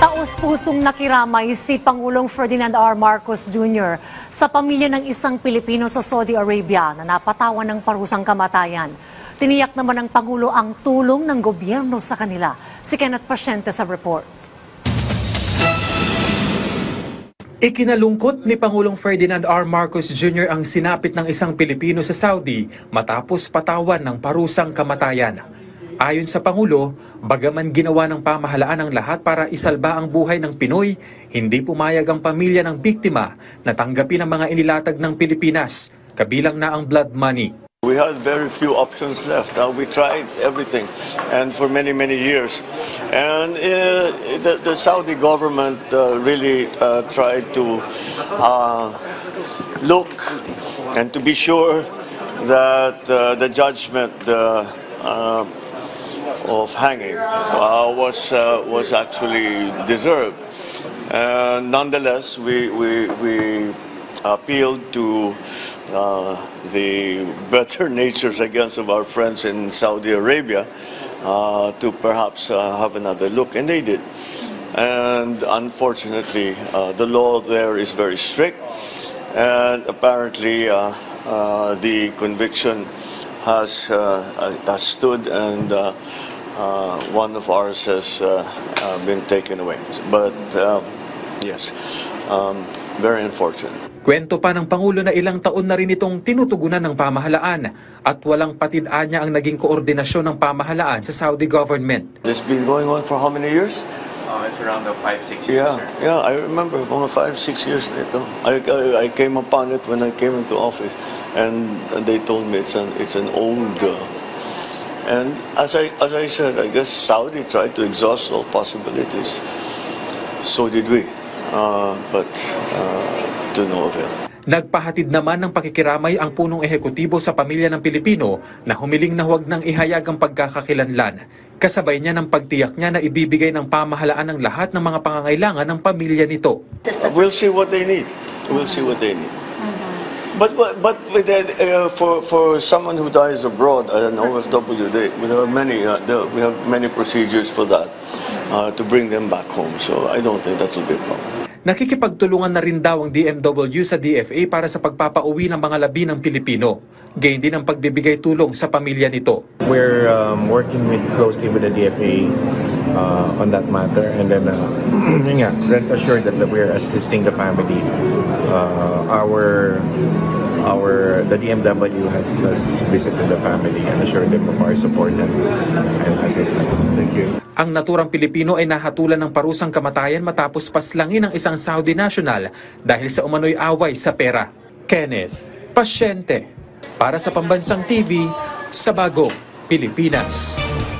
Taos-pusong nakiramay si Pangulong Ferdinand R. Marcos Jr. sa pamilya ng isang Pilipino sa Saudi Arabia na napatawan ng parusang kamatayan. Tiniyak naman ng Pangulo ang tulong ng gobyerno sa kanila. Si Kenneth Paciente sa report. Ikinalungkot ni Pangulong Ferdinand R. Marcos Jr. ang sinapit ng isang Pilipino sa Saudi matapos patawan ng parusang kamatayan. Ayon sa Pangulo, bagaman ginawa ng pamahalaan ang lahat para isalba ang buhay ng Pinoy, hindi pumayag ang pamilya ng biktima na tanggapin ang mga inilatag ng Pilipinas, kabilang na ang blood money. We had very few options left. We tried everything and for many years. And the Saudi government really tried to look and to be sure that the judgment of hanging was actually deserved. Nonetheless, we appealed to the better natures, I guess, of our friends in Saudi Arabia to perhaps have another look, and they did. And unfortunately, the law there is very strict, and apparently the conviction has stood, and one of ours has been taken away. But yes, very unfortunate. Kwento pa ng Pangulo na ilang taon na rin itong tinutugunan ng pamahalaan at walang patid-anya ang naging koordinasyon ng pamahalaan sa Saudi government. This been going on for how many years? It's around 5-6 years. Yeah, I remember about 5-6 years later. I came upon it when I came into office, and they told me it's an old. And as I said, I guess Saudi tried to exhaust all possibilities. So did we, but to no avail. Nagpahatid naman ng pakikiramay ang punong ehekutibo sa pamilya ng Pilipino na humiling na huwag nang ihayag ang pagkakakilanlan. Kasabay niya ng pagtiyak niya na ibibigay ng pamahalaan ang lahat ng mga pangangailangan ng pamilya nito. We'll see what they need. We'll see what they need. But for someone who dies abroad, an OFW, we have many procedures for that to bring them back home. So I don't think that will be a problem. Nakikipagtulungan na rin daw ang DMW sa DFA para sa pagpapauwi ng mga labi ng Pilipino. Gayon din ang pagbibigay tulong sa pamilya nito. We're working closely with the DFA on that matter, and then rest assured that we're assisting the family. The DMW has visited the family and assured them of our support and assistance. Thank you. Ang naturang Pilipino ay nahatulan ng parusang kamatayan matapos paslangin ng isang Saudi national dahil sa umano'y away sa pera. Kenneth Paciente, para sa Pambansang TV, sa Bagong Pilipinas.